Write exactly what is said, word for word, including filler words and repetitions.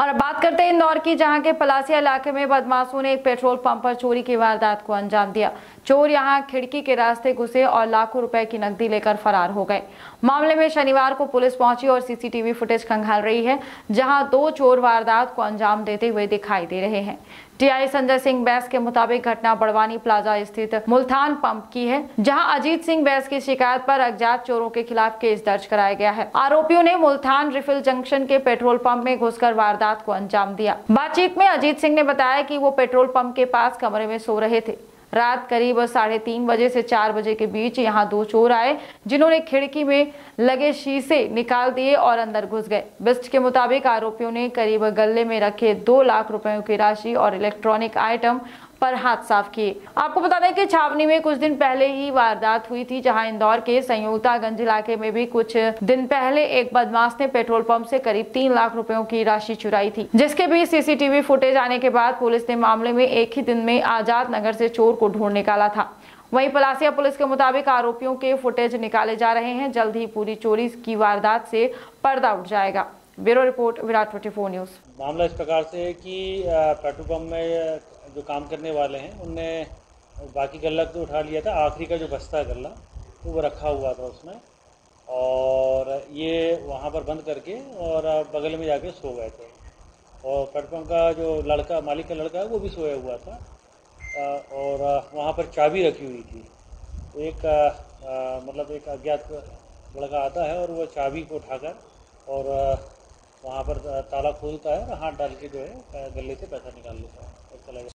और अब बात करते हैं इंदौर की, जहां के पलासिया इलाके में बदमाशों ने एक पेट्रोल पंप पर चोरी की वारदात को अंजाम दिया। चोर यहां खिड़की के रास्ते घुसे और लाखों रुपए की नकदी लेकर फरार हो गए। मामले में शनिवार को पुलिस पहुंची और सीसीटीवी फुटेज खंगाल रही है, जहां दो चोर वारदात को अंजाम देते हुए दिखाई दे रहे हैं। टीआई संजय सिंह बैस के मुताबिक घटना बड़वानी प्लाजा स्थित मुल्थान पंप की है, जहां अजीत सिंह बैस की शिकायत पर अज्ञात चोरों के खिलाफ केस दर्ज कराया गया है। आरोपियों ने मुल्थान रिफिल जंक्शन के पेट्रोल पंप में घुसकर वारदात को अंजाम दिया। बातचीत में अजीत सिंह ने बताया कि वो पेट्रोल पंप के पास कमरे में सो रहे थे। रात करीब साढ़े तीन बजे से चार बजे के बीच यहां दो चोर आए, जिन्होंने खिड़की में लगे शीशे निकाल दिए और अंदर घुस गए। बिस्ट के मुताबिक आरोपियों ने करीब गले में रखे दो लाख रुपयों की राशि और इलेक्ट्रॉनिक आइटम पर हाथ साफ किए। आपको बता दें कि छावनी में कुछ दिन पहले ही वारदात हुई थी, जहां इंदौर के संयोगिता गंज इलाके में भी कुछ दिन पहले एक बदमाश ने पेट्रोल पंप से करीब तीन लाख रुपयों की राशि चुराई थी, जिसके भी सीसीटीवी फुटेज आने के बाद पुलिस ने मामले में एक ही दिन में आजाद नगर से चोर को ढूंढ निकाला था। वहीं पलासिया पुलिस के मुताबिक आरोपियों के फुटेज निकाले जा रहे हैं। जल्द ही पूरी चोरी की वारदात से पर्दा उठ जाएगा। Bureau report, Virat phone news. मामला इस प्रकार से है कि पेट्रोल पंप में जो काम करने वाले हैं उनने बाकी गल्ला तो उठा लिया था, आखिरी का जो बस्ता है गल्ला तो वो रखा हुआ था उसमें, और ये वहाँ पर बंद करके और बगल में जाके सो गए थे। और पेट्रोल पंप का जो लड़का, मालिक का लड़का है, वो भी सोया हुआ था और वहाँ पर चाबी रखी हुई थी। एक आ, आ, मतलब एक अज्ञात लड़का आता है और वो चाबी को उठाकर और वहाँ पर ताला खोलता है और हाथ डाल के जो है गले से पैसा निकाल लेता है और चला जाता है।